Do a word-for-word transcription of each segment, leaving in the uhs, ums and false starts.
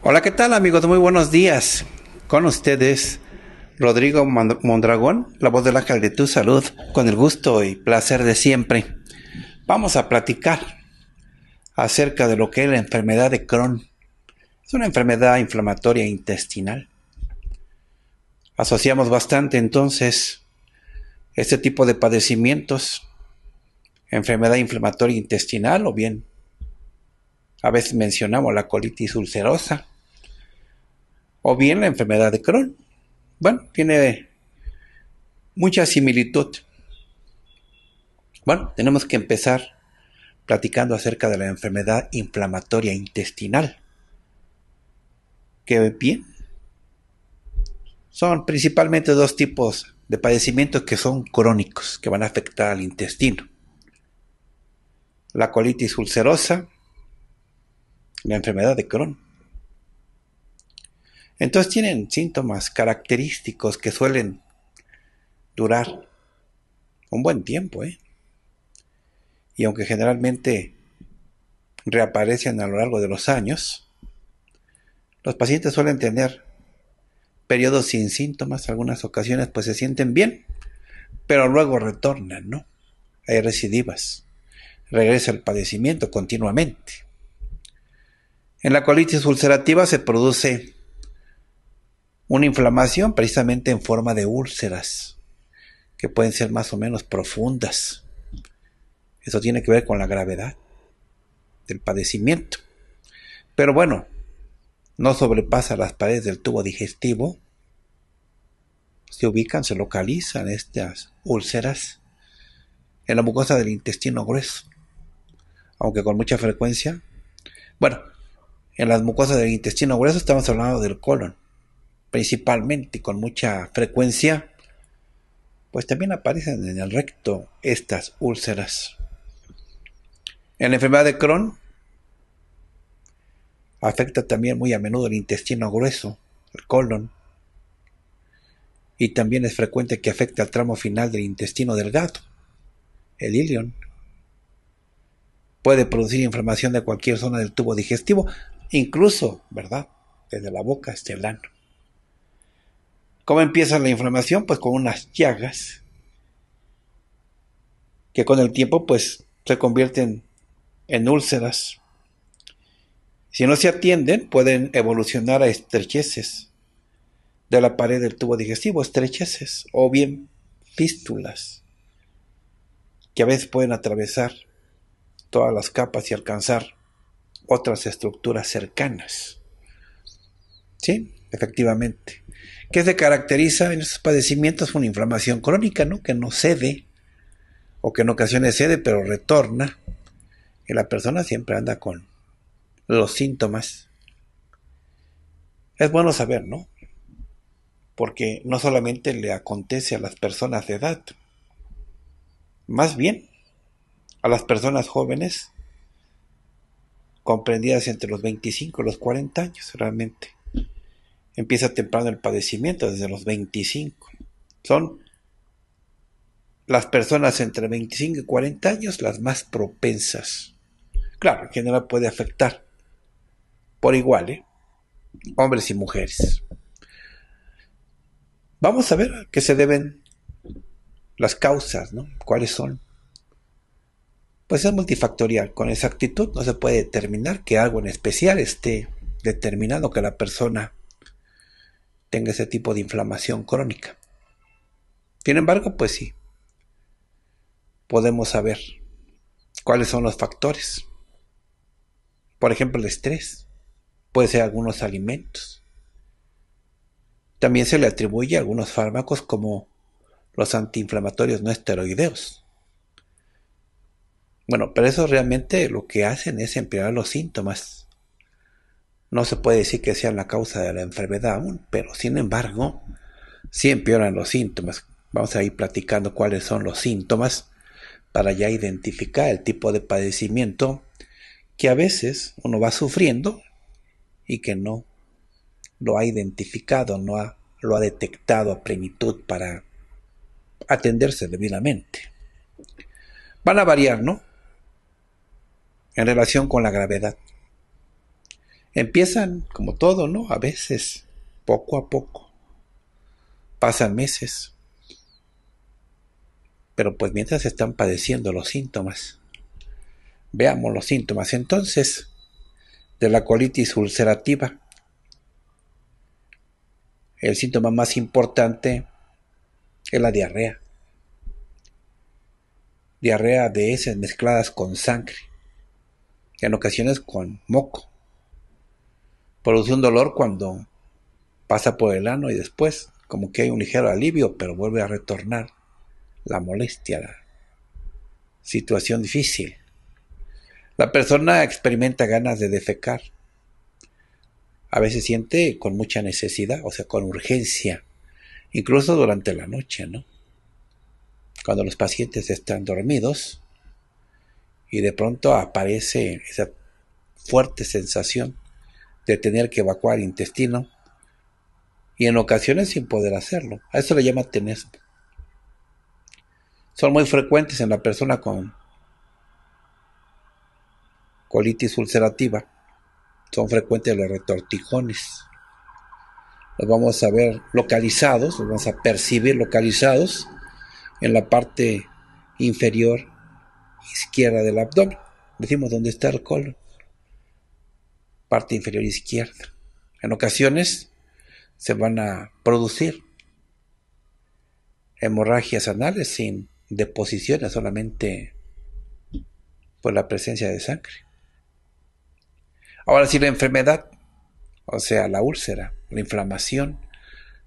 Hola, ¿qué tal, amigos? Muy buenos días. Con ustedes, Rodrigo Mondragón, la voz del Ángel de tu Salud, con el gusto y placer de siempre. Vamos a platicar acerca de lo que es la enfermedad de Crohn. Es una enfermedad inflamatoria intestinal. Asociamos bastante entonces este tipo de padecimientos, enfermedad inflamatoria intestinal, o bien a veces mencionamos la colitis ulcerosa, o bien la enfermedad de Crohn. Bueno, tiene mucha similitud. Bueno, tenemos que empezar platicando acerca de la enfermedad inflamatoria intestinal. ¿Qué bien? Son principalmente dos tipos de padecimientos que son crónicos, que van a afectar al intestino. La colitis ulcerosa, la enfermedad de Crohn. Entonces tienen síntomas característicos que suelen durar un buen tiempo, ¿eh? Y aunque generalmente reaparecen a lo largo de los años, los pacientes suelen tener periodos sin síntomas. Algunas ocasiones pues se sienten bien, pero luego retornan, ¿no? Hay recidivas, regresa el padecimiento continuamente. En la colitis ulcerativa se produce una inflamación precisamente en forma de úlceras, que pueden ser más o menos profundas. Eso tiene que ver con la gravedad del padecimiento. Pero bueno, no sobrepasa las paredes del tubo digestivo. Se ubican, se localizan estas úlceras en la mucosa del intestino grueso, aunque con mucha frecuencia. Bueno, en las mucosas del intestino grueso estamos hablando del colon, principalmente, con mucha frecuencia, pues también aparecen en el recto estas úlceras. En la enfermedad de Crohn afecta también muy a menudo el intestino grueso, el colon, y también es frecuente que afecte al tramo final del intestino delgado, el íleon. Puede producir inflamación de cualquier zona del tubo digestivo, incluso, ¿verdad?, desde la boca hasta el ano. ¿Cómo empieza la inflamación? Pues con unas llagas que con el tiempo pues se convierten en úlceras. Si no se atienden, pueden evolucionar a estrecheces de la pared del tubo digestivo, estrecheces o bien fístulas que a veces pueden atravesar todas las capas y alcanzar otras estructuras cercanas. ¿Sí? Efectivamente. ¿Qué se caracteriza en estos padecimientos? Una inflamación crónica, ¿no?, que no cede, o que en ocasiones cede pero retorna, y la persona siempre anda con los síntomas. Es bueno saber, ¿no?, porque no solamente le acontece a las personas de edad, más bien a las personas jóvenes, comprendidas entre los veinticinco y los cuarenta años. Realmente empieza temprano el padecimiento, desde los veinticinco. Son las personas entre veinticinco y cuarenta años las más propensas. Claro, en general puede afectar por igual, ¿eh?, hombres y mujeres. Vamos a ver a qué se deben las causas, ¿no? ¿Cuáles son? Pues es multifactorial. Con exactitud no se puede determinar que algo en especial esté determinado que la persona tenga ese tipo de inflamación crónica. Sin embargo, pues sí, podemos saber cuáles son los factores. Por ejemplo, el estrés, puede ser algunos alimentos. También se le atribuye algunos fármacos como los antiinflamatorios no esteroideos. Bueno, pero eso realmente lo que hacen es empeorar los síntomas. No se puede decir que sean la causa de la enfermedad aún, pero sin embargo, sí empeoran los síntomas. Vamos a ir platicando cuáles son los síntomas para ya identificar el tipo de padecimiento que a veces uno va sufriendo y que no lo ha identificado, no ha, lo ha detectado a plenitud para atenderse debidamente. Van a variar, ¿no?, en relación con la gravedad. Empiezan, como todo, ¿no?, a veces, poco a poco. Pasan meses. Pero pues mientras están padeciendo los síntomas. Veamos los síntomas, entonces, de la colitis ulcerativa. El síntoma más importante es la diarrea. Diarrea de heces mezcladas con sangre. En ocasiones con moco. Produce un dolor cuando pasa por el ano y después como que hay un ligero alivio, pero vuelve a retornar la molestia, la situación difícil. La persona experimenta ganas de defecar. A veces siente con mucha necesidad, o sea, con urgencia, incluso durante la noche, ¿no? Cuando los pacientes están dormidos y de pronto aparece esa fuerte sensación de tener que evacuar el intestino y en ocasiones sin poder hacerlo. A eso le llaman tenesmo. Son muy frecuentes en la persona con colitis ulcerativa. Son frecuentes los retortijones. Los vamos a ver localizados, los vamos a percibir localizados en la parte inferior izquierda del abdomen. Decimos dónde está el colon. Parte inferior izquierda. En ocasiones se van a producir hemorragias anales sin deposiciones, solamente por la presencia de sangre. Ahora, si la enfermedad, o sea, la úlcera, la inflamación,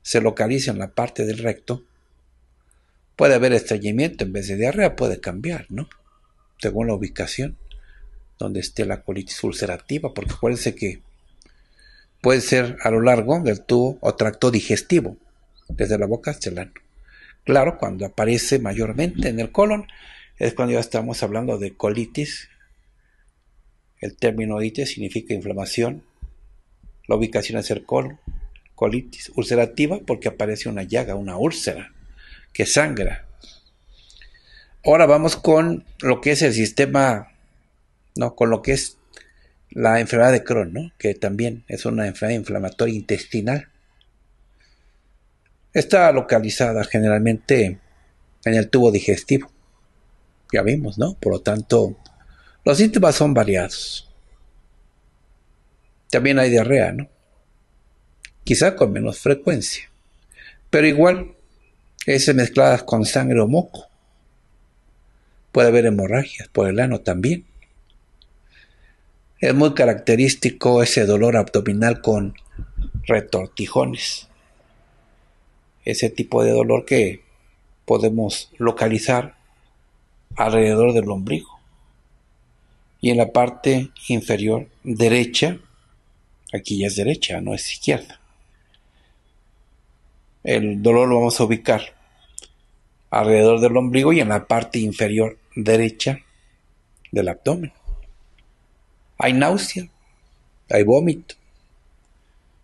se localiza en la parte del recto, puede haber estreñimiento en vez de diarrea, puede cambiar, ¿no?, según la ubicación donde esté la colitis ulcerativa, porque acuérdense que puede ser a lo largo del tubo o tracto digestivo, desde la boca hasta el ano. Claro, cuando aparece mayormente en el colon, es cuando ya estamos hablando de colitis. El término itis significa inflamación. La ubicación es el colon. Colitis ulcerativa porque aparece una llaga, una úlcera que sangra. Ahora vamos con lo que es el sistema, no, con lo que es la enfermedad de Crohn, ¿no?, que también es una enfermedad inflamatoria intestinal. Está localizada generalmente en el tubo digestivo. Ya vimos, ¿no? Por lo tanto, los síntomas son variados. También hay diarrea, ¿no? Quizá con menos frecuencia. Pero igual, heces mezcladas con sangre o moco. Puede haber hemorragias por el ano también. Es muy característico ese dolor abdominal con retortijones. Ese tipo de dolor que podemos localizar alrededor del ombligo y en la parte inferior derecha. Aquí ya es derecha, no es izquierda. El dolor lo vamos a ubicar alrededor del ombligo y en la parte inferior derecha del abdomen. Hay náusea, hay vómito,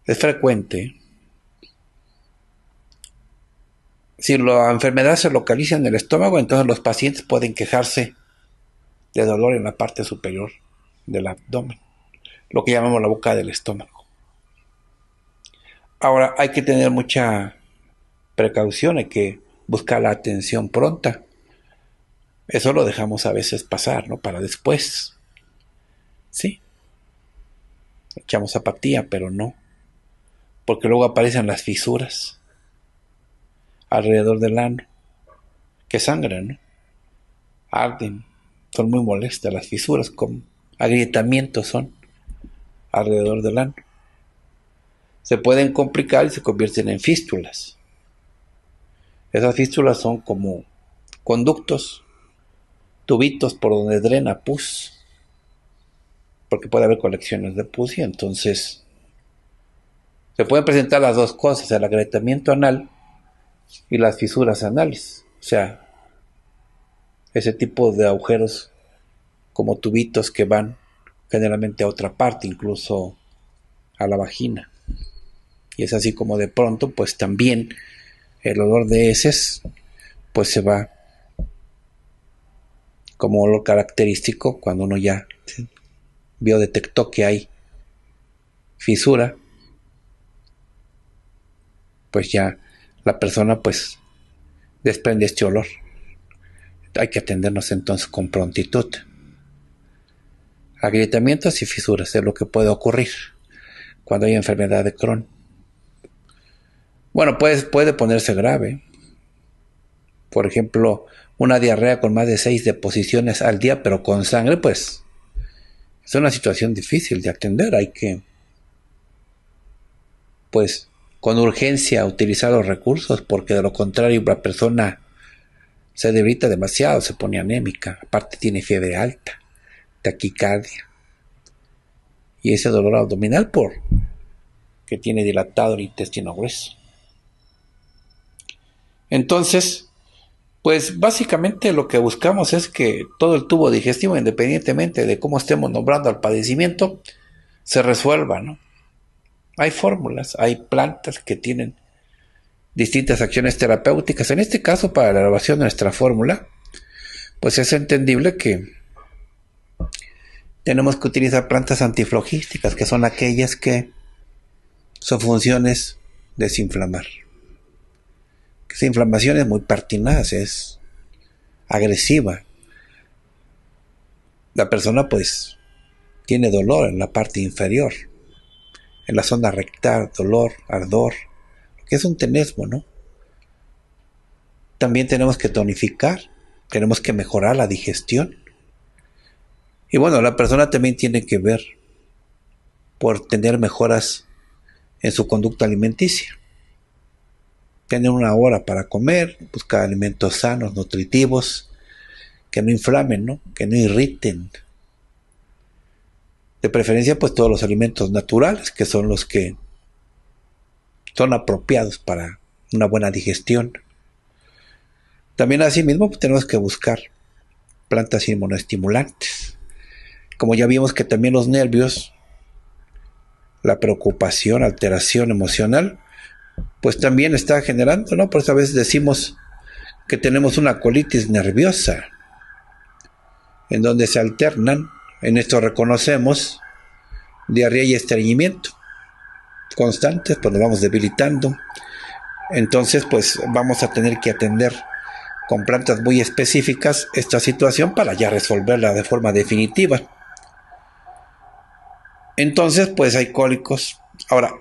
es frecuente, ¿eh? Si la enfermedad se localiza en el estómago, entonces los pacientes pueden quejarse de dolor en la parte superior del abdomen, lo que llamamos la boca del estómago. Ahora, hay que tener mucha precaución, hay que buscar la atención pronta. Eso lo dejamos a veces pasar, ¿no?, para después. Sí, echamos apatía, pero no, porque luego aparecen las fisuras alrededor del ano, que sangran, ¿no?, arden, son muy molestas las fisuras, con agrietamientos son alrededor del ano. Se pueden complicar y se convierten en fístulas. Esas fístulas son como conductos, tubitos por donde drena pus, porque puede haber colecciones de pus y entonces se pueden presentar las dos cosas, el agrietamiento anal y las fisuras anales, o sea, ese tipo de agujeros como tubitos que van generalmente a otra parte, incluso a la vagina. Y es así como de pronto, pues también el olor de heces, pues se va como olor característico cuando uno ya biodetectó que hay fisura, pues ya la persona pues desprende este olor. Hay que atendernos entonces con prontitud. Agrietamientos y fisuras es lo que puede ocurrir cuando hay enfermedad de Crohn. Bueno, pues puede ponerse grave. Por ejemplo, una diarrea con más de seis deposiciones al día, pero con sangre, pues es una situación difícil de atender. Hay que, pues, con urgencia utilizar los recursos, porque de lo contrario la persona se debilita demasiado, se pone anémica, aparte tiene fiebre alta, taquicardia, y ese dolor abdominal por que tiene dilatado el intestino grueso. Entonces, pues básicamente lo que buscamos es que todo el tubo digestivo, independientemente de cómo estemos nombrando al padecimiento, se resuelva, ¿no? Hay fórmulas, hay plantas que tienen distintas acciones terapéuticas. En este caso, para la elaboración de nuestra fórmula, pues es entendible que tenemos que utilizar plantas antiflogísticas, que son aquellas que su función es desinflamar. Esa inflamación es muy pertinaz, es agresiva. La persona pues tiene dolor en la parte inferior, en la zona rectal, dolor, ardor, que es un tenesmo, ¿no? También tenemos que tonificar, tenemos que mejorar la digestión. Y bueno, la persona también tiene que ver por tener mejoras en su conducta alimenticia. Tener una hora para comer, buscar alimentos sanos, nutritivos, que no inflamen, ¿no? Que no irriten. De preferencia, pues todos los alimentos naturales, que son los que son apropiados para una buena digestión. También asimismo, pues, tenemos que buscar plantas inmunoestimulantes. Como ya vimos que también los nervios, la preocupación, alteración emocional, pues también está generando, ¿no? Por eso a veces decimos que tenemos una colitis nerviosa, en donde se alternan, en esto reconocemos, diarrea y estreñimiento constantes, pues nos vamos debilitando. Entonces, pues vamos a tener que atender con plantas muy específicas esta situación para ya resolverla de forma definitiva. Entonces, pues hay cólicos. Ahora,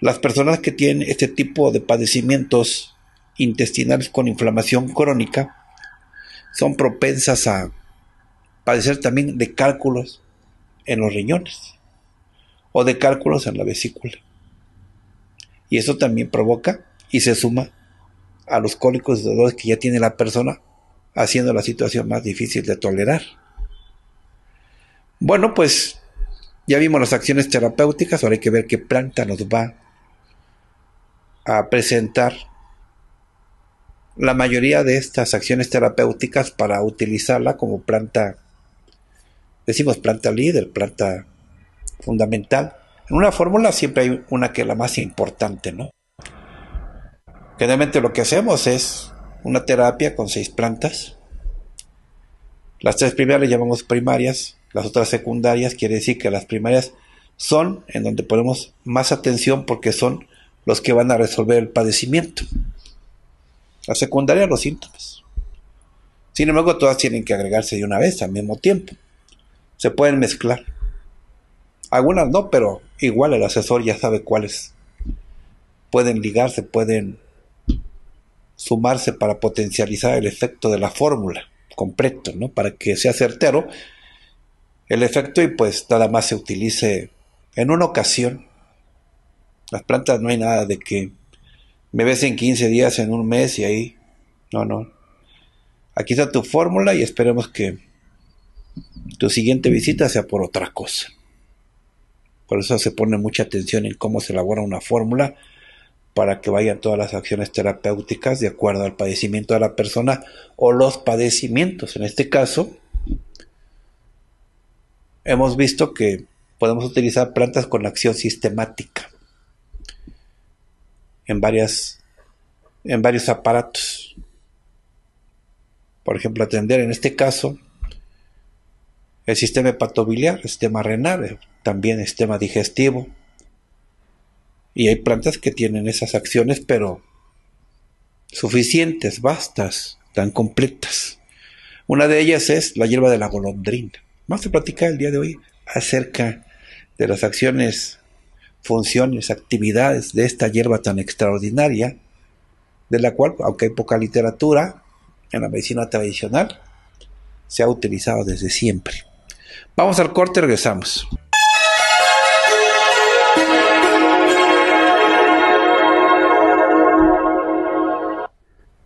las personas que tienen este tipo de padecimientos intestinales con inflamación crónica son propensas a padecer también de cálculos en los riñones o de cálculos en la vesícula. Y eso también provoca y se suma a los cólicos y dolores que ya tiene la persona, haciendo la situación más difícil de tolerar. Bueno, pues ya vimos las acciones terapéuticas, ahora hay que ver qué planta nos va a presentar la mayoría de estas acciones terapéuticas para utilizarla como planta, decimos planta líder, planta fundamental. En una fórmula siempre hay una que es la más importante, ¿no? Generalmente lo que hacemos es una terapia con seis plantas. Las tres primeras las llamamos primarias, las otras secundarias, quiere decir que las primarias son en donde ponemos más atención porque son los que van a resolver el padecimiento. La secundaria, los síntomas. Sin embargo, todas tienen que agregarse de una vez, al mismo tiempo. Se pueden mezclar. Algunas no, pero igual el asesor ya sabe cuáles pueden ligarse, pueden sumarse para potencializar el efecto de la fórmula completo, ¿no? Para que sea certero el efecto y pues nada más se utilice en una ocasión. Las plantas no hay nada de que me ves en quince días, en un mes y ahí. No, no. Aquí está tu fórmula y esperemos que tu siguiente visita sea por otra cosa. Por eso se pone mucha atención en cómo se elabora una fórmula para que vayan todas las acciones terapéuticas de acuerdo al padecimiento de la persona o los padecimientos. En este caso, hemos visto que podemos utilizar plantas con acción sistemática en, varias, en varios aparatos. Por ejemplo, atender en este caso el sistema hepatobiliar, el sistema renal, también el sistema digestivo. Y hay plantas que tienen esas acciones, pero suficientes, vastas, tan completas. Una de ellas es la hierba de la golondrina. Vamos a platicar el día de hoy acerca de las acciones, funciones, actividades de esta hierba tan extraordinaria, de la cual, aunque hay poca literatura en la medicina tradicional, se ha utilizado desde siempre. Vamos al corte y regresamos.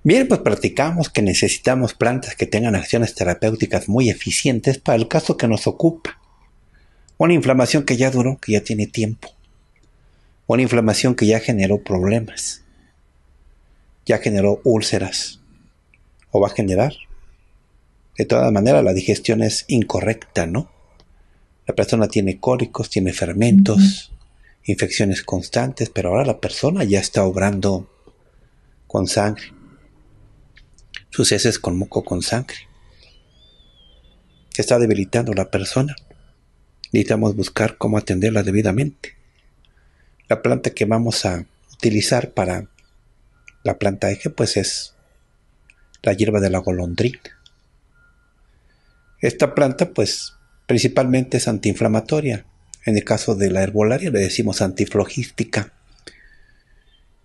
Bien, pues platicamos que necesitamos plantas que tengan acciones terapéuticas muy eficientes para el caso que nos ocupa. Una inflamación que ya duró, que ya tiene tiempo. Una inflamación que ya generó problemas. Ya generó úlceras. O va a generar. De todas maneras, la digestión es incorrecta, ¿no? La persona tiene cólicos, tiene fermentos, uh-huh. infecciones constantes, pero ahora la persona ya está obrando con sangre. Sus heces con moco, con sangre. Se está debilitando la persona. Necesitamos buscar cómo atenderla debidamente. La planta que vamos a utilizar para la planta eje, pues es la hierba de la golondrina. Esta planta, pues, principalmente es antiinflamatoria. En el caso de la herbolaria le decimos antiflogística,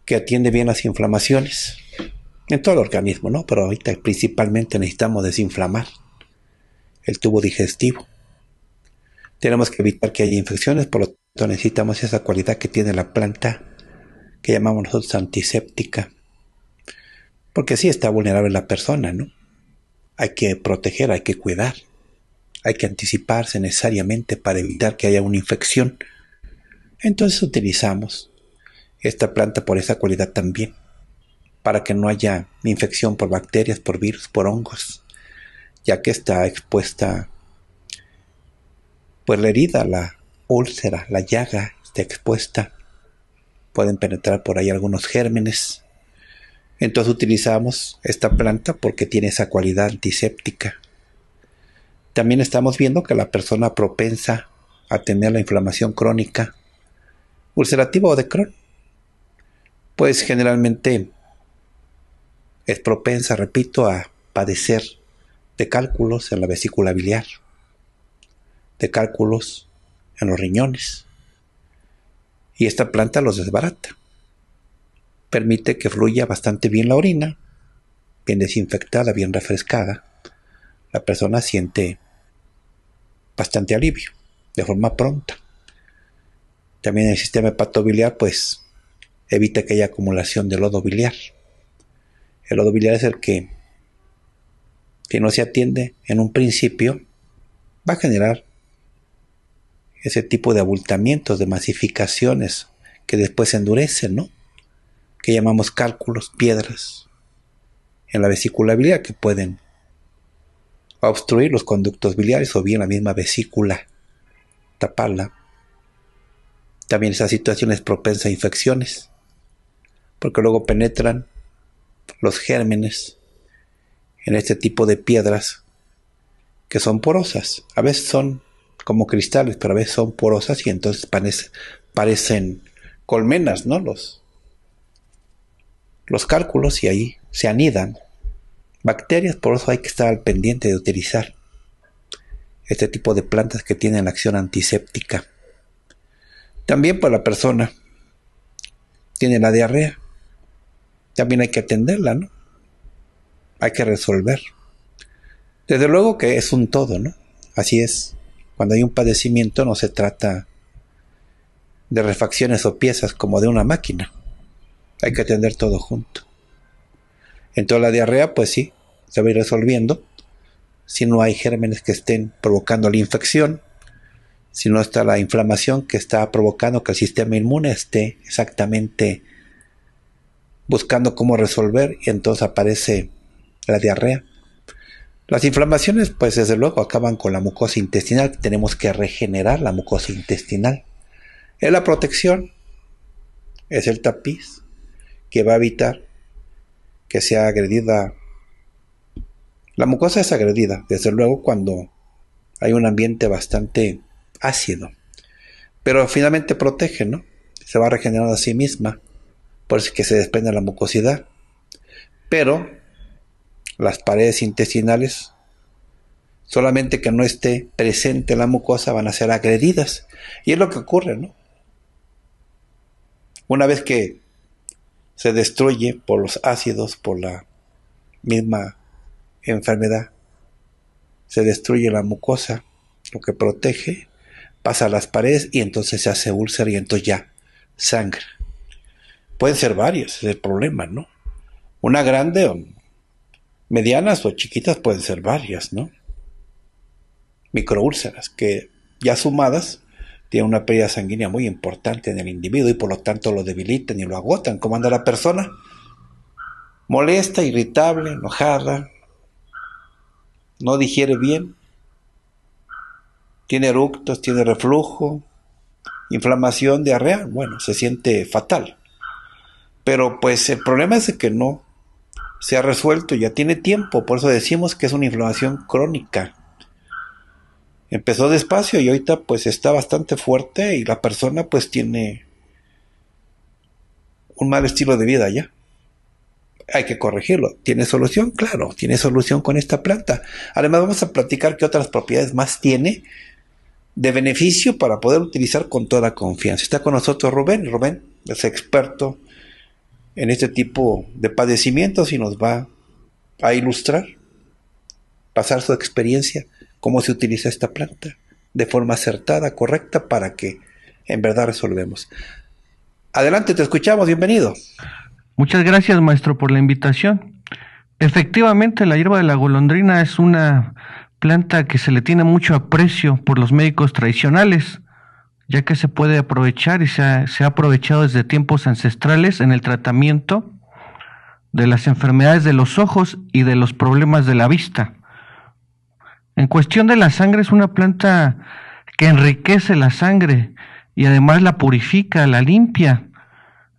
que atiende bien las inflamaciones. En todo el organismo, ¿no? Pero ahorita principalmente necesitamos desinflamar el tubo digestivo. Tenemos que evitar que haya infecciones, por lo tanto necesitamos esa cualidad que tiene la planta, que llamamos nosotros antiséptica. Porque sí está vulnerable la persona, ¿no? Hay que proteger, hay que cuidar. Hay que anticiparse necesariamente para evitar que haya una infección. Entonces utilizamos esta planta por esa cualidad también, para que no haya infección por bacterias, por virus, por hongos, ya que está expuesta, pues la herida, la úlcera, la llaga está expuesta, pueden penetrar por ahí algunos gérmenes. Entonces utilizamos esta planta porque tiene esa cualidad antiséptica. También estamos viendo que la persona propensa a tener la inflamación crónica, ulcerativa o de Crohn, pues generalmente es propensa, repito, a padecer de cálculos en la vesícula biliar, de cálculos en los riñones. Y esta planta los desbarata. Permite que fluya bastante bien la orina, bien desinfectada, bien refrescada. La persona siente bastante alivio, de forma pronta. También el sistema hepatobiliar, pues, evita que haya acumulación de lodo biliar. El lodo biliar es el que, si no se atiende en un principio, va a generar ese tipo de abultamientos, de masificaciones que después se endurecen, ¿no? Que llamamos cálculos, piedras en la vesícula biliar que pueden obstruir los conductos biliares o bien la misma vesícula, taparla. También esa situación es propensa a infecciones, porque luego penetran los gérmenes en este tipo de piedras que son porosas. A veces son como cristales, pero a veces son porosas y entonces parece, parecen colmenas, ¿no? Los, los cálculos, y ahí se anidan bacterias. Por eso hay que estar al pendiente de utilizar este tipo de plantas que tienen acción antiséptica. También para la persona tiene la diarrea. También hay que atenderla, ¿no? Hay que resolver. Desde luego que es un todo, ¿no? Así es. Cuando hay un padecimiento no se trata de refacciones o piezas como de una máquina. Hay que atender todo junto. Entonces la diarrea, pues sí, se va a ir resolviendo. Si no hay gérmenes que estén provocando la infección, si no está la inflamación que está provocando que el sistema inmune esté exactamente buscando cómo resolver, y entonces aparece la diarrea. Las inflamaciones, pues desde luego, acaban con la mucosa intestinal. Tenemos que regenerar la mucosa intestinal. Es la protección, es el tapiz que va a evitar que sea agredida. La mucosa es agredida, desde luego, cuando hay un ambiente bastante ácido. Pero finalmente protege, ¿no? Se va regenerando a sí misma, por eso es que se desprende la mucosidad. Pero las paredes intestinales, solamente que no esté presente la mucosa, van a ser agredidas. Y es lo que ocurre, ¿no? Una vez que se destruye por los ácidos, por la misma enfermedad, se destruye la mucosa, lo que protege, pasa a las paredes y entonces se hace úlcera y entonces ya sangra. Pueden ser varias, es el problema, ¿no? Una grande, o medianas o chiquitas, pueden ser varias, ¿no? Microúlceras que ya sumadas tienen una pérdida sanguínea muy importante en el individuo y por lo tanto lo debilitan y lo agotan. ¿Cómo anda la persona? Molesta, irritable, enojada, no digiere bien, tiene eructos, tiene reflujo, inflamación, diarrea. Bueno, se siente fatal. Pero pues el problema es que no se ha resuelto, ya tiene tiempo. Por eso decimos que es una inflamación crónica. Empezó despacio y ahorita pues está bastante fuerte y la persona pues tiene un mal estilo de vida ya. Hay que corregirlo. ¿Tiene solución? Claro, tiene solución con esta planta. Además vamos a platicar qué otras propiedades más tiene de beneficio para poder utilizar con toda confianza. Está con nosotros Rubén. Rubén es experto en este tipo de padecimientos y nos va a ilustrar, pasar su experiencia, cómo se utiliza esta planta de forma acertada, correcta, para que en verdad resolvemos. Adelante, te escuchamos, bienvenido. Muchas gracias, maestro, por la invitación. Efectivamente, la hierba de la golondrina es una planta que se le tiene mucho aprecio por los médicos tradicionales, ya que se puede aprovechar y se ha, se ha aprovechado desde tiempos ancestrales en el tratamiento de las enfermedades de los ojos y de los problemas de la vista. En cuestión de la sangre, es una planta que enriquece la sangre y además la purifica, la limpia,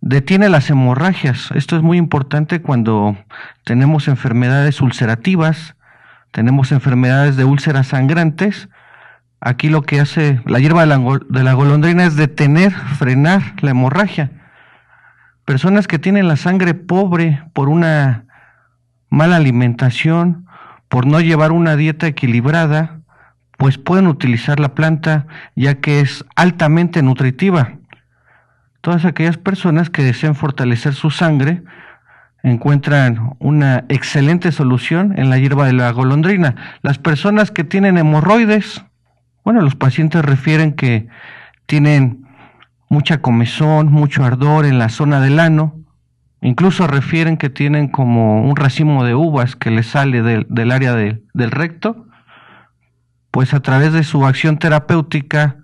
detiene las hemorragias. Esto es muy importante cuando tenemos enfermedades ulcerativas, tenemos enfermedades de úlceras sangrantes. Aquí lo que hace la hierba de la, de la golondrina es detener, frenar la hemorragia. Personas que tienen la sangre pobre por una mala alimentación, por no llevar una dieta equilibrada, pues pueden utilizar la planta ya que es altamente nutritiva. Todas aquellas personas que deseen fortalecer su sangre encuentran una excelente solución en la hierba de la golondrina. Las personas que tienen hemorroides, bueno, los pacientes refieren que tienen mucha comezón, mucho ardor en la zona del ano. Incluso refieren que tienen como un racimo de uvas que les sale del, del área de, del recto. Pues a través de su acción terapéutica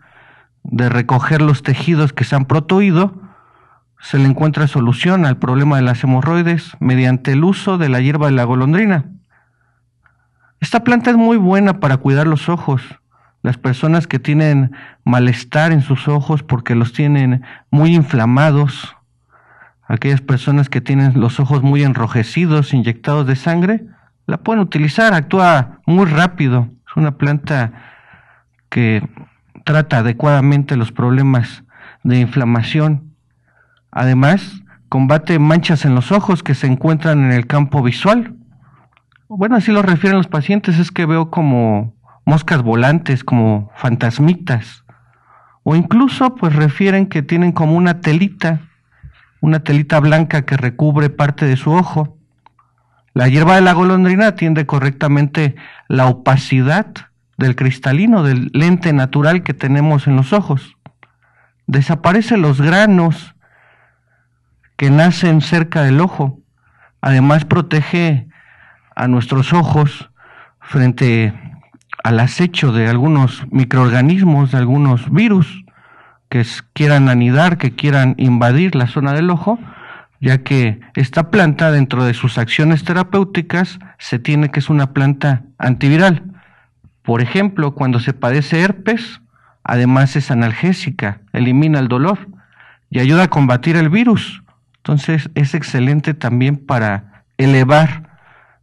de recoger los tejidos que se han protuido, se le encuentra solución al problema de las hemorroides mediante el uso de la hierba de la golondrina. Esta planta es muy buena para cuidar los ojos. Las personas que tienen malestar en sus ojos porque los tienen muy inflamados, aquellas personas que tienen los ojos muy enrojecidos, inyectados de sangre, la pueden utilizar, actúa muy rápido. Es una planta que trata adecuadamente los problemas de inflamación. Además, combate manchas en los ojos que se encuentran en el campo visual. Bueno, así lo refieren los pacientes, es que veo como moscas volantes, como fantasmitas, o incluso pues refieren que tienen como una telita, una telita blanca que recubre parte de su ojo. La hierba de la golondrina atiende correctamente la opacidad del cristalino, del lente natural que tenemos en los ojos. Desaparecen los granos que nacen cerca del ojo. Además, protege a nuestros ojos frente al acecho de algunos microorganismos, de algunos virus que quieran anidar, que quieran invadir la zona del ojo, ya que esta planta, dentro de sus acciones terapéuticas, se tiene que es una planta antiviral. Por ejemplo, cuando se padece herpes, además es analgésica, elimina el dolor y ayuda a combatir el virus. Entonces es excelente también para elevar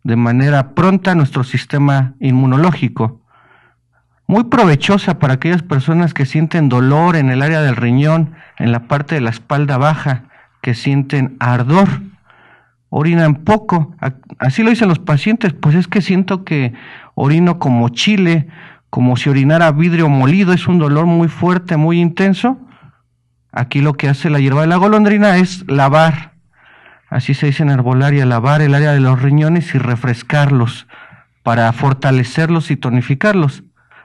de manera pronta nuestro sistema inmunológico. Muy provechosa para aquellas personas que sienten dolor en el área del riñón, en la parte de la espalda baja, que sienten ardor, orinan poco. Así lo dicen los pacientes: pues es que siento que orino como chile, como si orinara vidrio molido, es un dolor muy fuerte, muy intenso. Aquí lo que hace la hierba de la golondrina es lavar, así se dice en herbolaria, lavar el área de los riñones y refrescarlos para fortalecerlos y tonificarlos.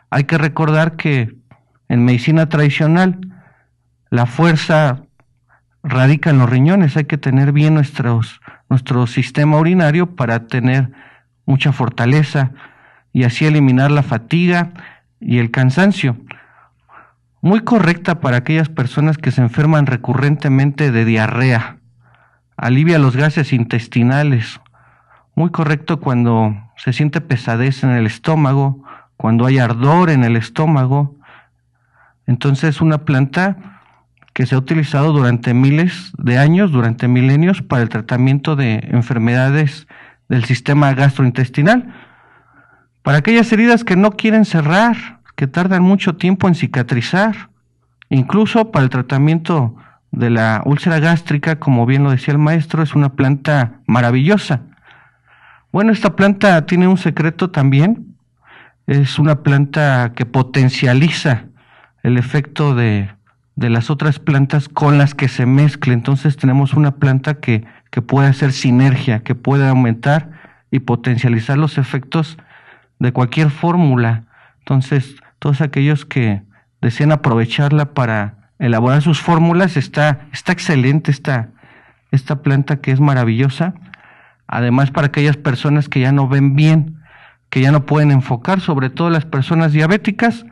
Hay que recordar que en medicina tradicional la fuerza radica en los riñones, hay que tener bien nuestros, nuestro sistema urinario para tener mucha fortaleza y así eliminar la fatiga y el cansancio. Muy correcta para aquellas personas que se enferman recurrentemente de diarrea. Alivia los gases intestinales. Muy correcto cuando se siente pesadez en el estómago, cuando hay ardor en el estómago. Entonces, una planta que se ha utilizado durante miles de años, durante milenios, para el tratamiento de enfermedades del sistema gastrointestinal. Para aquellas heridas que no quieren cerrar, que tardan mucho tiempo en cicatrizar, incluso para el tratamiento de la úlcera gástrica, como bien lo decía el maestro, es una planta maravillosa. Bueno, esta planta tiene un secreto también, es una planta que potencializa el efecto de, de las otras plantas con las que se mezcle. Entonces tenemos una planta que, que puede hacer sinergia, que puede aumentar y potencializar los efectos de cualquier fórmula. Entonces, todos aquellos que desean aprovecharla para elaborar sus fórmulas, está, está excelente esta, esta planta que es maravillosa. Además, para aquellas personas que ya no ven bien, que ya no pueden enfocar, sobre todo las personas diabéticas,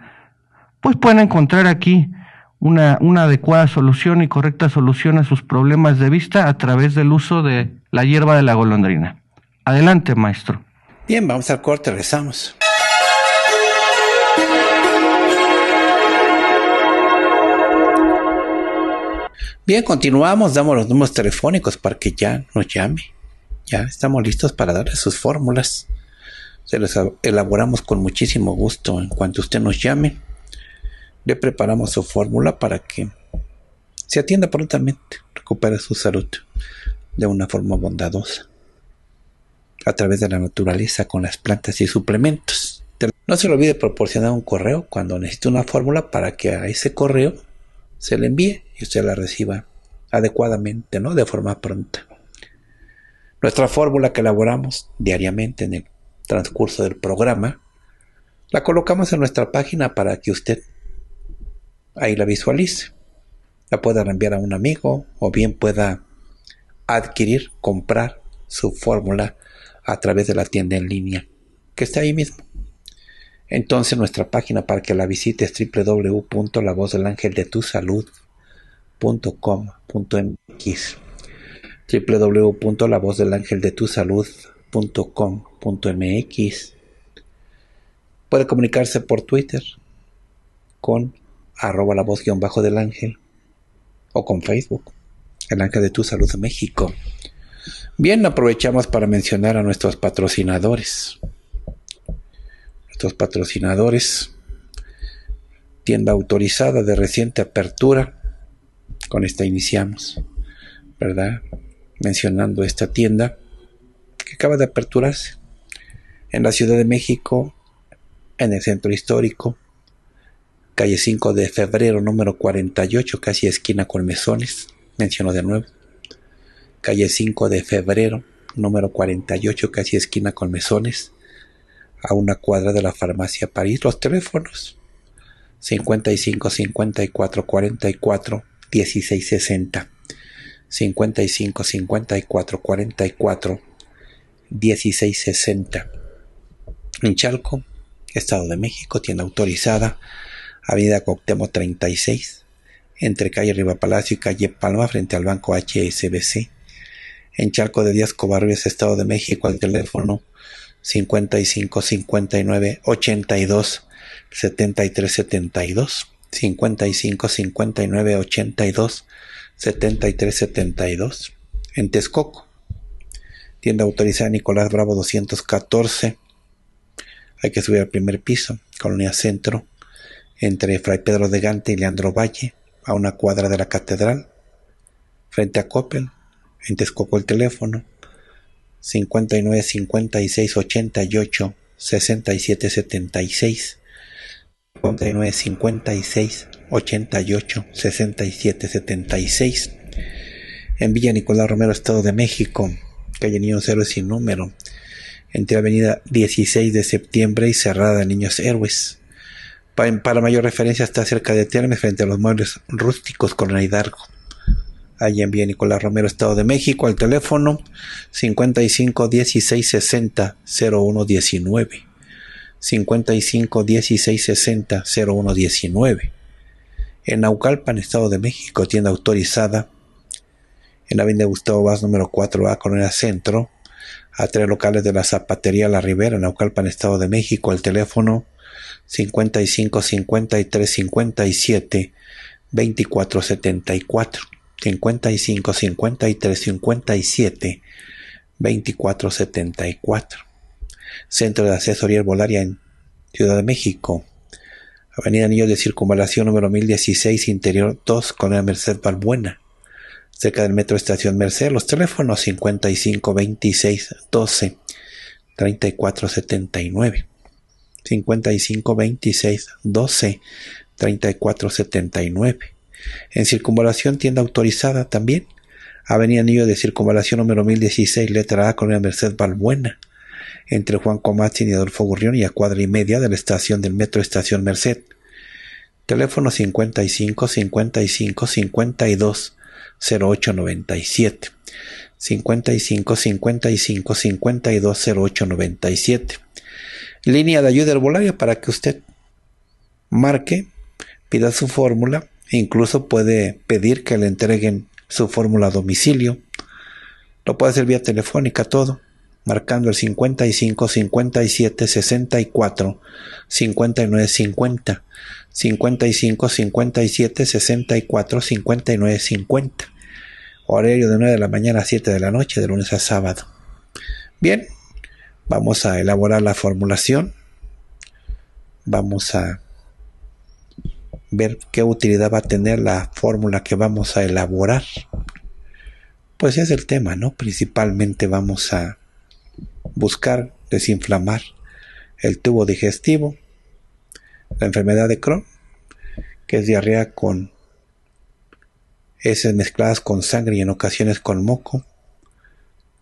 pues pueden encontrar aquí una, una adecuada solución y correcta solución a sus problemas de vista a través del uso de la hierba de la golondrina. Adelante, maestro. Bien, vamos al corte, regresamos. Bien, continuamos, damos los números telefónicos para que ya nos llame. Ya estamos listos para darle sus fórmulas. Se las elaboramos con muchísimo gusto. En cuanto usted nos llame, le preparamos su fórmula para que se atienda prontamente, recupere su salud de una forma bondadosa, a través de la naturaleza, con las plantas y suplementos. No se le olvide proporcionar un correo cuando necesite una fórmula para que a ese correo se le envíe y usted la reciba adecuadamente, ¿no? De forma pronta. Nuestra fórmula que elaboramos diariamente en el transcurso del programa, la colocamos en nuestra página para que usted ahí la visualice. La pueda enviar a un amigo o bien pueda adquirir, comprar su fórmula a través de la tienda en línea que está ahí mismo. Entonces, nuestra página para que la visites es doble u doble u doble u punto la voz del ángel de tu salud punto com punto m x, doble u doble u doble u punto la voz del ángel de tu salud punto com punto m x. Puede comunicarse por Twitter con arroba la voz guión bajo del ángel o con Facebook, el ángel de tu salud de México. Bien, aprovechamos para mencionar a nuestros patrocinadores. Nuestros patrocinadores, tienda autorizada de reciente apertura, con esta iniciamos, ¿verdad? Mencionando esta tienda que acaba de aperturarse en la Ciudad de México, en el Centro Histórico, calle cinco de febrero, número cuarenta y ocho, casi esquina con Mesones, menciono de nuevo. Calle cinco de febrero, número cuarenta y ocho, casi esquina con Mesones, a una cuadra de la Farmacia París. Los teléfonos cincuenta y cinco, cincuenta y cuatro, cuarenta y cuatro, dieciséis sesenta. cincuenta y cinco, cincuenta y cuatro, cuarenta y cuatro, dieciséis sesenta. En Chalco, Estado de México, tienda autorizada, Avenida Cuauhtémoc treinta y seis, entre calle Riva Palacio y calle Palma, frente al Banco H S B C. En Chalco de Díaz Covarrubias, Estado de México, al teléfono cincuenta y cinco, cincuenta y nueve, ochenta y dos, setenta y tres, setenta y dos, cincuenta y cinco, cincuenta y nueve, ochenta y dos, setenta y tres, setenta y dos. En Texcoco, tienda autorizada Nicolás Bravo doscientos catorce, hay que subir al primer piso, Colonia Centro, entre Fray Pedro de Gante y Leandro Valle, a una cuadra de la Catedral, frente a Coppel. En Texcoco el teléfono cincuenta y nueve, cincuenta y seis, ochenta y ocho, sesenta y siete, setenta y seis, cincuenta y nueve, cincuenta y seis, ochenta y ocho, sesenta y siete, setenta y seis. En Villa Nicolás Romero, Estado de México, calle Niños Héroes sin número, entre avenida dieciséis de septiembre y cerrada de Niños Héroes. Para, para mayor referencia está cerca de Tiermes, frente a los muebles rústicos, Colonia Hidalgo. Allí en Villa Nicolás Romero, Estado de México, al teléfono cincuenta y cinco, dieciséis, sesenta, cero uno diecinueve, cincuenta y cinco, dieciséis, sesenta, cero uno diecinueve. En Naucalpan, Estado de México, tienda autorizada en la avenida Gustavo Vaz, número cuatro A, Colonia Centro, a tres locales de la Zapatería La Ribera, en Naucalpan, Estado de México, al teléfono cincuenta y cinco, cincuenta y tres, cincuenta y siete, veinticuatro setenta y cuatro, cincuenta y cinco, cincuenta y tres, cincuenta y siete, veinticuatro setenta y cuatro. Centro de Asesoría Herbolaria en Ciudad de México, avenida Anillos de Circunvalación, número mil dieciséis, interior dos, Colonia Merced Balbuena, cerca del metro Estación Merced. Los teléfonos cincuenta y cinco, veintiséis, doce, treinta y cuatro setenta y nueve, cincuenta y cinco, veintiséis, doce, treinta y cuatro setenta y nueve. En Circunvalación, tienda autorizada también, avenida Anillo de Circunvalación, número mil dieciséis, letra A, Colonia Merced Balbuena, entre Juan Comatzin y Adolfo Gurrión, y a cuadra y media de la estación del metro Estación Merced. Teléfono cincuenta y cinco, cincuenta y cinco, cincuenta y dos, cero ocho noventa y siete, cincuenta y cinco, cincuenta y cinco, cincuenta y dos, cero ocho noventa y siete. Línea de ayuda herbolaria para que usted marque, pida su fórmula, incluso puede pedir que le entreguen su fórmula a domicilio. Lo puede hacer vía telefónica, todo, marcando el cincuenta y cinco, cincuenta y siete, sesenta y cuatro, cincuenta y nueve, cincuenta, cincuenta y cinco, cincuenta y siete, sesenta y cuatro, cincuenta y nueve, cincuenta. Horario de nueve de la mañana a siete de la noche, de lunes a sábado. Bien, vamos a elaborar la formulación. Vamos a ver qué utilidad va a tener la fórmula que vamos a elaborar. Pues es el tema, ¿no? Principalmente vamos a buscar desinflamar el tubo digestivo, la enfermedad de Crohn, que es diarrea con heces mezcladas con sangre y en ocasiones con moco,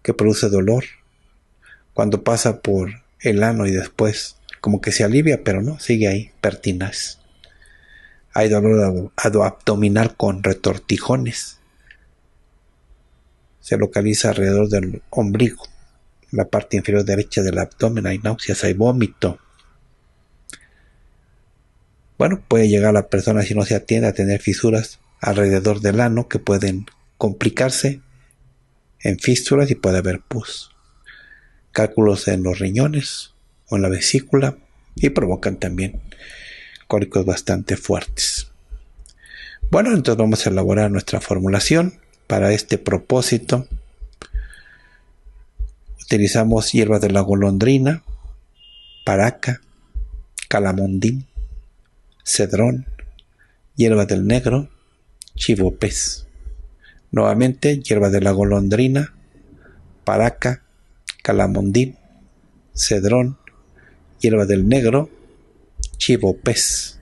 que produce dolor cuando pasa por el ano y después como que se alivia, pero no, sigue ahí pertinaz. Hay dolor abdominal con retortijones. Se localiza alrededor del ombligo, la parte inferior derecha del abdomen. Hay náuseas, hay vómito. Bueno, puede llegar la persona, si no se atiende, a tener fisuras alrededor del ano que pueden complicarse en fístulas y puede haber pus. Cálculos en los riñones o en la vesícula y provocan también cólicos bastante fuertes. Bueno, entonces vamos a elaborar nuestra formulación. Para este propósito utilizamos hierbas de la golondrina, paraca, calamondín, cedrón, hierbas del negro, chivopés. Nuevamente, hierbas de la golondrina, paraca, calamondín, cedrón, hierbas del negro, chivopés.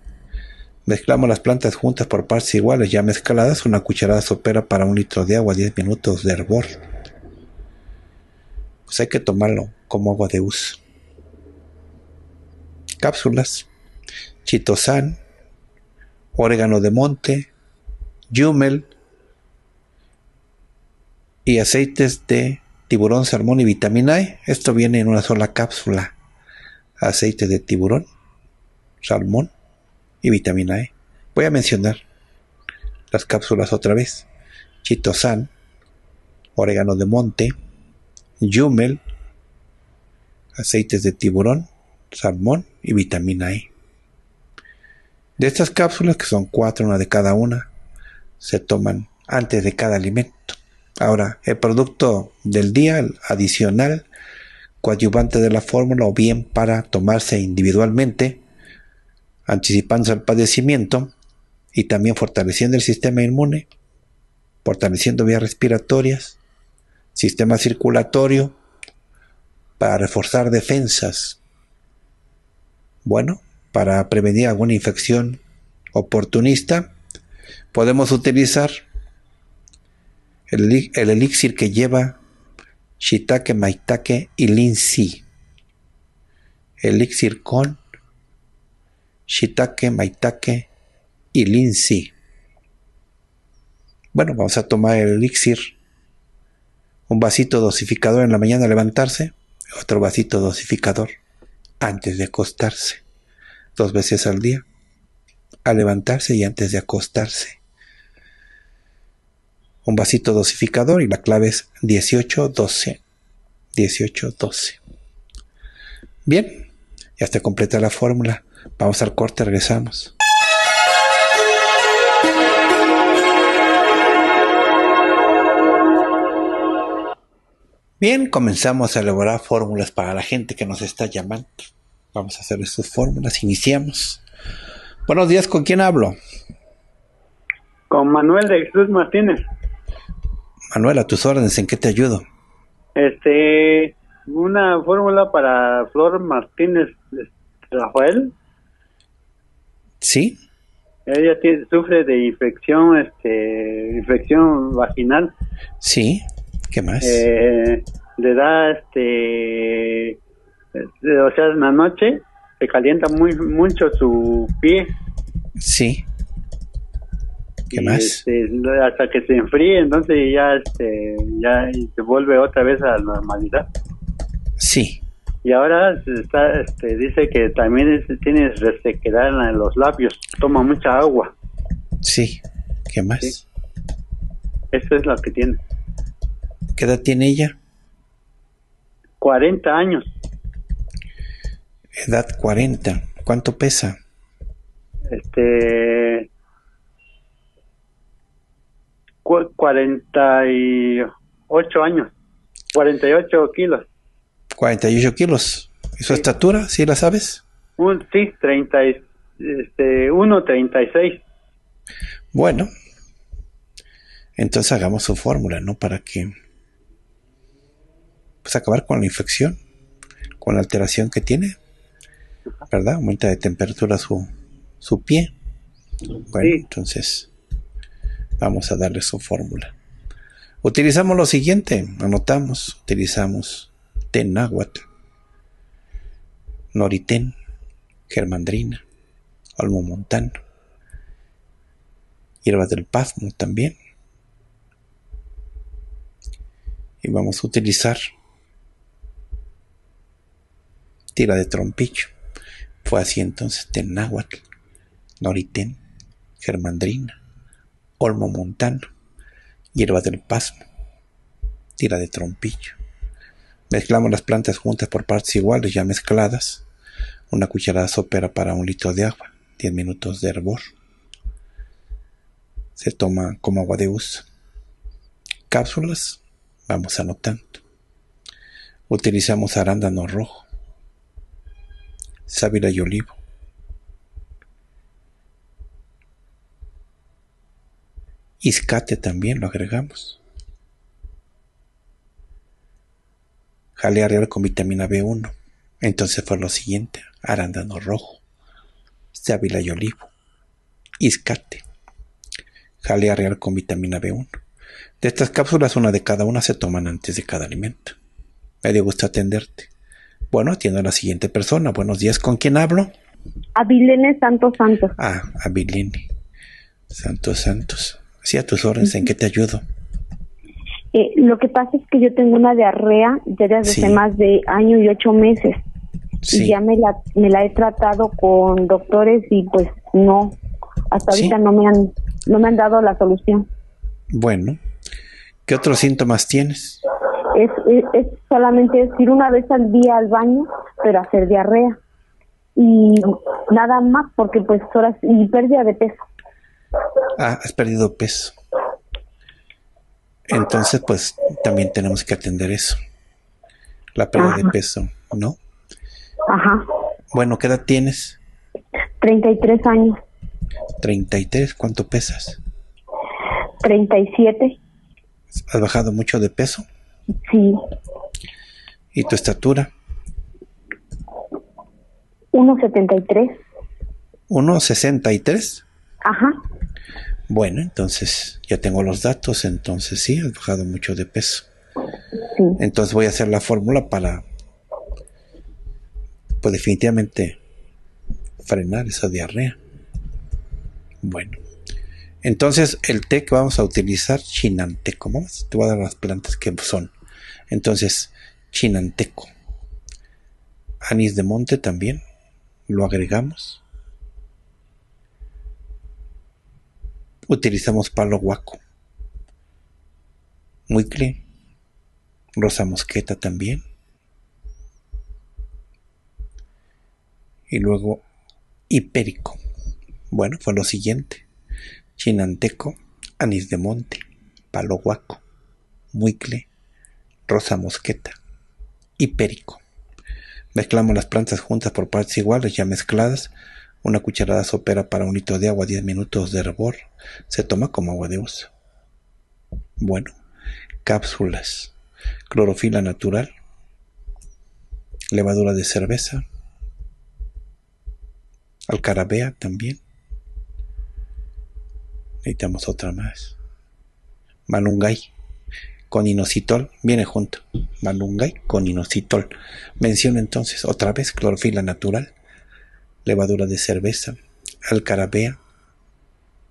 Mezclamos las plantas juntas por partes iguales, ya mezcladas. Una cucharada sopera para un litro de agua, diez minutos de hervor. Pues hay que tomarlo como agua de uso. Cápsulas: chitosan, orégano de monte, yumel, y aceites de tiburón, salmón y vitamina E. Esto viene en una sola cápsula. Aceite de tiburón, salmón y vitamina E. Voy a mencionar las cápsulas otra vez. Chitosan, orégano de monte, yumel, aceites de tiburón, salmón y vitamina E. De estas cápsulas, que son cuatro, una de cada una, se toman antes de cada alimento. Ahora, el producto del día, el adicional, coadyuvante de la fórmula, o bien para tomarse individualmente, anticipándose al padecimiento y también fortaleciendo el sistema inmune, fortaleciendo vías respiratorias, sistema circulatorio, para reforzar defensas. Bueno, para prevenir alguna infección oportunista, podemos utilizar el, el elixir que lleva shiitake, maitake y linseed. Elixir con shiitake, maitake y linseed. Bueno, vamos a tomar el elixir, un vasito dosificador en la mañana al levantarse, otro vasito dosificador antes de acostarse, dos veces al día, al levantarse y antes de acostarse. Un vasito dosificador, y la clave es dieciocho doce. dieciocho doce. Bien, ya está completa la fórmula. Vamos al corte, regresamos. Bien, comenzamos a elaborar fórmulas para la gente que nos está llamando. Vamos a hacer estas fórmulas, iniciamos. Buenos días, ¿con quién hablo? Con Manuel de Jesús Martínez. Manuel, a tus órdenes, ¿en qué te ayudo? Este, una fórmula para Flor Martínez Rafael. ¿Sí? Ella tiene, sufre de infección, este, infección vaginal. Sí. ¿Qué más? Eh, le da, este, o sea, en la noche se calienta muy mucho su pie. Sí. ¿Qué y, más? Este, hasta que se enfríe, entonces ya, este, ya se vuelve otra vez a la normalidad. Sí. Y ahora está, este, dice que también es, tiene resequedad en los labios, toma mucha agua. Sí. ¿Qué más? Sí. Eso es lo que tiene. ¿Qué edad tiene ella? cuarenta años. Edad cuarenta. ¿Cuánto pesa? Este... cuarenta y ocho años. cuarenta y ocho kilos. ¿cuarenta y ocho kilos? ¿Y su sí. estatura? ¿Sí la sabes? Un, sí, treinta, este, uno treinta y seis. Bueno. Entonces hagamos su fórmula, ¿no? Para que... pues acabar con la infección, con la alteración que tiene, ¿verdad? Aumenta de temperatura su, su pie. Bueno, sí. Entonces vamos a darle su fórmula. Utilizamos lo siguiente, anotamos, utilizamos té náhuatl, noritén, germandrina, olmo montano, hierbas del pasmo también. Y vamos a utilizar tira de trompillo. Fue así entonces: náhuatl, noritén, germandrina, olmo montano, hierbas del pasmo, tira de trompillo. Mezclamos las plantas juntas por partes iguales, ya mezcladas. Una cucharada sopera para un litro de agua, diez minutos de hervor. Se toma como agua de uso. Cápsulas, vamos anotando. Utilizamos arándano rojo, sábila y olivo, iscate también lo agregamos, jalea real con vitamina B uno. Entonces fue lo siguiente: arándano rojo, sábila y olivo, iscate, jalea real con vitamina B uno. De estas cápsulas, una de cada una se toman antes de cada alimento. Me dio gusto atenderte. Bueno, atiendo a la siguiente persona. Buenos días, ¿con quién hablo? Avilene Santos Santos. Ah, Avilene Santos Santos. Sí, a tus órdenes, ¿en qué te ayudo? Eh, lo que pasa es que yo tengo una diarrea ya desde sí. hace más de año y ocho meses. Sí. Y ya me la, me la he tratado con doctores y pues no, hasta ahorita sí. no me han, no me han dado la solución. Bueno, ¿qué otros síntomas tienes? Es, es, es solamente ir una vez al día al baño, pero hacer diarrea. Y nada más, porque pues horas y pérdida de peso. Ah, has perdido peso. Entonces, pues, también tenemos que atender eso. La pérdida Ajá. de peso, ¿no? Ajá. Bueno, ¿qué edad tienes? treinta y tres años. ¿treinta y tres? ¿Cuánto pesas? treinta y siete. ¿Has bajado mucho de peso? Sí. ¿Y tu estatura? uno setenta y tres. ¿uno sesenta y tres? Ajá. Bueno, entonces ya tengo los datos, entonces sí, has bajado mucho de peso. Sí. Entonces voy a hacer la fórmula para, pues definitivamente, frenar esa diarrea. Bueno, entonces el té que vamos a utilizar, chinanteco, vamos, te voy a dar las plantas que son. Entonces, chinanteco, anís de monte también, lo agregamos. Utilizamos palo huaco, muicle, rosa mosqueta también. Y luego hipérico. Bueno, fue lo siguiente. Chinanteco, anís de monte, palo huaco, muicle, rosa mosqueta, hipérico. Mezclamos las plantas juntas por partes iguales, ya mezcladas. Una cucharada sopera para un litro de agua, diez minutos de hervor. Se toma como agua de uso. Bueno, cápsulas. Clorofila natural. Levadura de cerveza. Alcarabea también. Necesitamos otra más. Malungay con inositol. Viene junto. Malungay con inositol. Menciono entonces otra vez clorofila natural. Levadura de cerveza, alcarabea,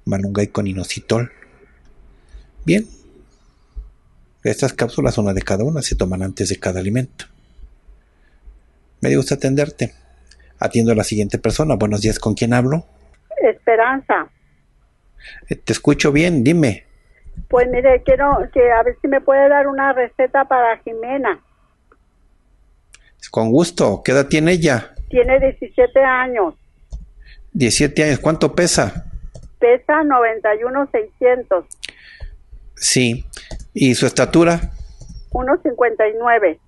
malungay con inositol. Bien. Estas cápsulas, una de cada una, se toman antes de cada alimento. Me gusta atenderte. Atiendo a la siguiente persona. Buenos días, ¿con quién hablo? Esperanza. Te escucho bien, dime. Pues mire, quiero que a ver si me puede dar una receta para Jimena. Con gusto. ¿Qué edad tiene ella? Tiene diecisiete años. diecisiete años. ¿Cuánto pesa? Pesa noventa y uno seiscientos. Sí. ¿Y su estatura? uno cincuenta y nueve.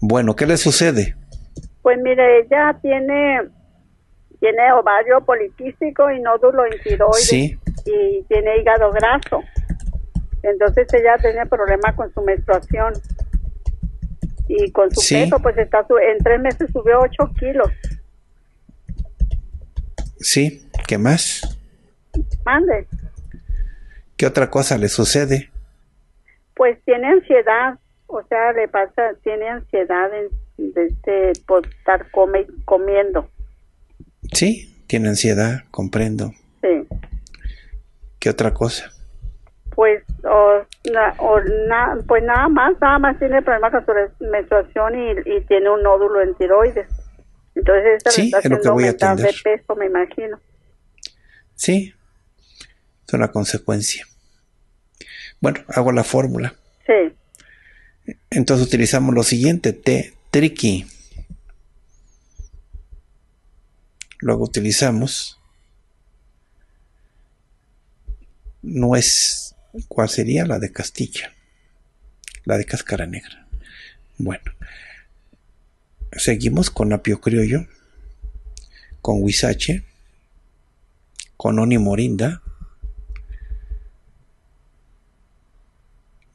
Bueno, ¿qué le sucede? Pues mire, ella tiene, tiene ovario poliquístico y nódulo en tiroides. Sí. Y tiene hígado graso. Entonces ella tiene problemas con su menstruación. Y con su sí. peso, pues está en tres meses subió ocho kilos. Sí, ¿qué más? Mande. ¿Qué otra cosa le sucede? Pues tiene ansiedad, o sea, le pasa, tiene ansiedad de por estar come, comiendo. Sí, tiene ansiedad, comprendo. Sí. ¿Qué otra cosa? Pues, o, na, o na, pues nada más, nada más tiene problemas con su menstruación y, y tiene un nódulo en tiroides. Entonces, esta sí, es lo que voy a atender. De peso, me imagino. Sí, es una consecuencia. Bueno, hago la fórmula. Sí. Entonces utilizamos lo siguiente, té triqui. Luego utilizamos nuez. ¿Cuál sería? La de Castilla, la de cáscara negra. Bueno, seguimos con apio criollo, con huizache, con oni morinda,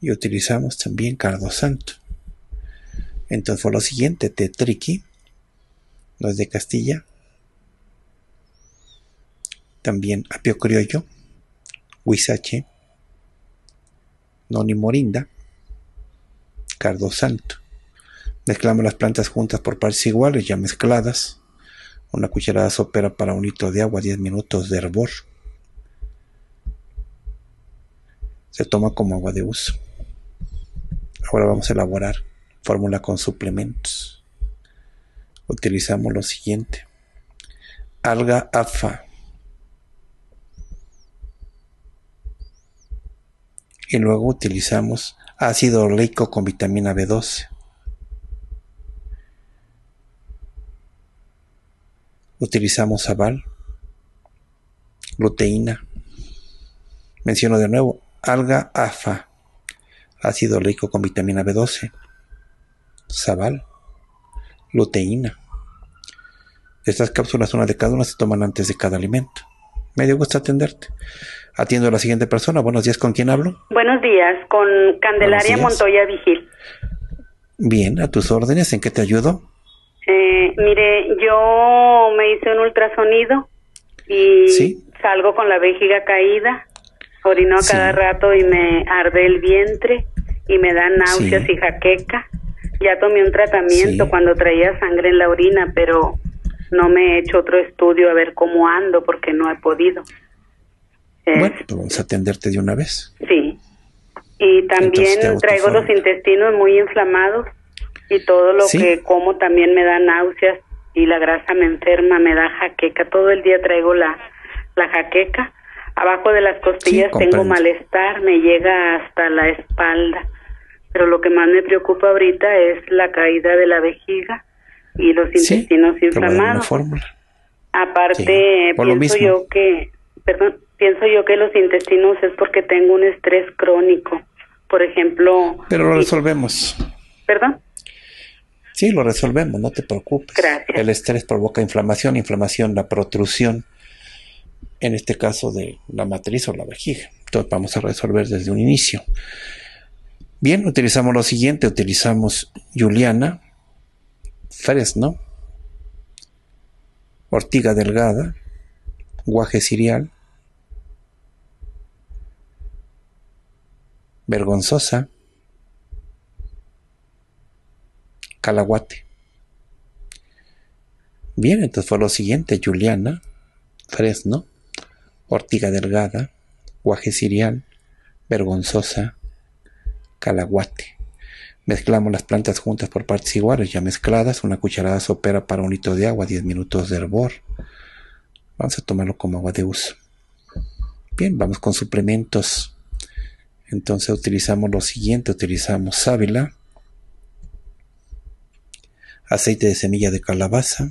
y utilizamos también cardo santo. Entonces fue lo siguiente, té triqui, los de Castilla, también apio criollo, huizache, noni morinda, cardo santo. Mezclamos las plantas juntas por partes iguales, ya mezcladas. Una cucharada sopera para un litro de agua, diez minutos de hervor. Se toma como agua de uso. Ahora vamos a elaborar fórmula con suplementos. Utilizamos lo siguiente: alga afa, y luego utilizamos ácido oleico con vitamina B doce. Utilizamos abal, luteína. Menciono de nuevo: alga afa, ácido oleico con vitamina B doce, sabal, luteína. Estas cápsulas, una de cada una, se toman antes de cada alimento. Me dio gusto atenderte. Atiendo a la siguiente persona. Buenos días, ¿con quién hablo? Buenos días, con Candelaria Montoya Vigil. Bien, a tus órdenes, ¿en qué te ayudo? Eh, mire, yo me hice un ultrasonido y ¿sí? salgo con la vejiga caída, orino sí. cada rato y me arde el vientre y me dan náuseas sí. y jaqueca. Ya tomé un tratamiento sí. cuando traía sangre en la orina, pero no me he hecho otro estudio a ver cómo ando porque no he podido. Bueno, pues vamos a atenderte de una vez. Sí. Y también traigo los intestinos muy inflamados y todo lo ¿sí? que como también me da náuseas y la grasa me enferma, me da jaqueca. Todo el día traigo la, la jaqueca. Abajo de las costillas sí, tengo malestar, me llega hasta la espalda. Pero lo que más me preocupa ahorita es la caída de la vejiga y los intestinos sí, inflamados. Aparte, sí, pienso yo que, perdón, pienso yo que los intestinos es porque tengo un estrés crónico, por ejemplo. Pero lo resolvemos. ¿Perdón? Sí, lo resolvemos, no te preocupes. Gracias. El estrés provoca inflamación, inflamación, la protrusión, en este caso de la matriz o la vejiga. Entonces vamos a resolver desde un inicio. Bien, utilizamos lo siguiente, utilizamos juliana, fresno, ortiga delgada, guaje cereal, vergonzosa, calahuate. Bien, entonces fue lo siguiente: juliana, fresno, ortiga delgada, guaje cereal, vergonzosa, calahuate. Mezclamos las plantas juntas por partes iguales, ya mezcladas. Una cucharada sopera para un litro de agua, diez minutos de hervor. Vamos a tomarlo como agua de uso. Bien, vamos con suplementos. Entonces utilizamos lo siguiente, utilizamos sábila, aceite de semilla de calabaza,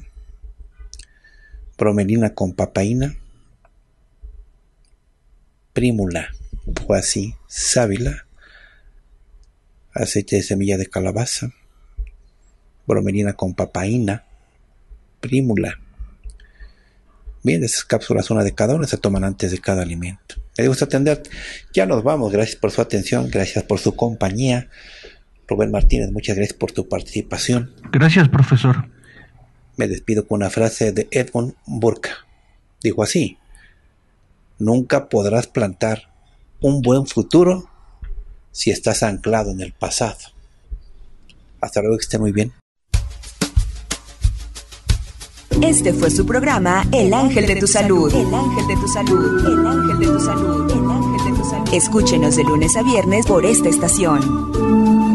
bromelina con papaína, prímula, o así, sábila, aceite de semilla de calabaza, bromelina con papaína, prímula. Bien, esas cápsulas, una de cada una, se toman antes de cada alimento. Me gusta atender. Ya nos vamos. Gracias por su atención, gracias por su compañía. Rubén Martínez, muchas gracias por tu participación. Gracias, profesor. Me despido con una frase de Edmund Burke. Dijo así: nunca podrás plantar un buen futuro si estás anclado en el pasado. Hasta luego, que esté muy bien. Este fue su programa El Ángel de tu Salud. El Ángel de tu Salud. El Ángel de tu Salud. El Ángel de tu Salud. Escúchenos de lunes a viernes por esta estación.